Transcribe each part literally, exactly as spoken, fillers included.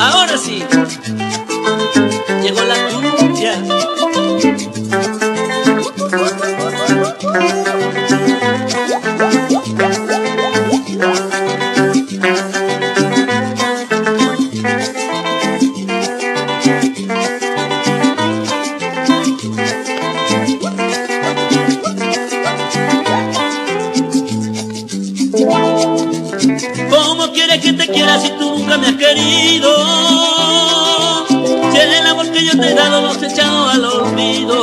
Ahora sí, llegó la cumbia. ¿Cómo quieres que te quiera si tú nunca me has querido? Si el amor que yo te he dado lo has echado al olvido.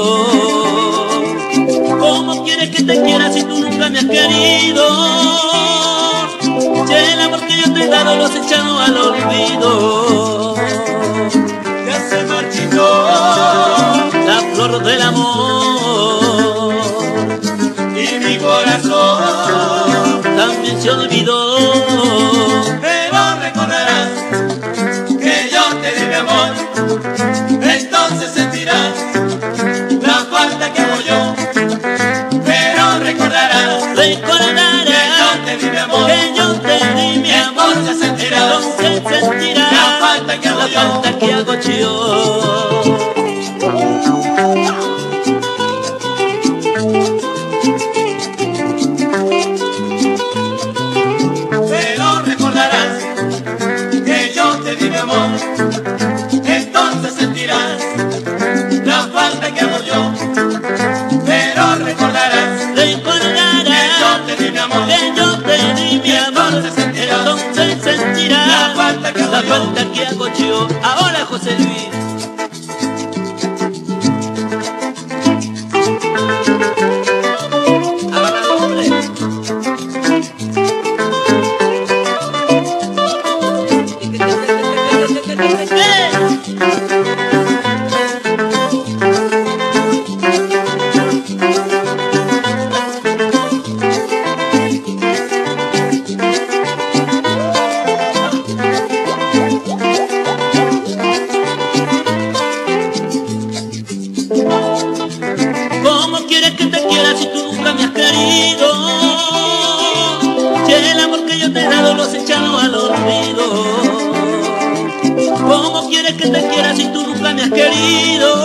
¿Cómo quieres que te quiera si tú nunca me has querido? Si el amor que yo te he dado lo has echado al olvido. Ya se marchitó la flor del amor y mi corazón también se olvidó. Pero recordarás que yo te di mi amor, entonces sentirás la falta que hago yo. Pero recordarás, recordarás que yo te di mi amor, que yo te di mi amor, entonces sentirás, entonces sentirás la falta que hago la yo, falta que hago yo. Entonces sentirás la falta que hago yo. Pero recordarás, recordarás que yo te di mi amor, que yo te di mi amor. Entonces sentirás, entonces sentirás la falta que hago, la falta que hago yo. Ahora José Luis. ¿Cómo quieres que te quiera si tú nunca me has querido? Si el amor que yo te he dado lo has echado al olvido. ¿Cómo quieres que te quiera si tú nunca me has querido?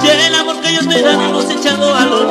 Si el amor que yo te he dado lo has echado al olvido.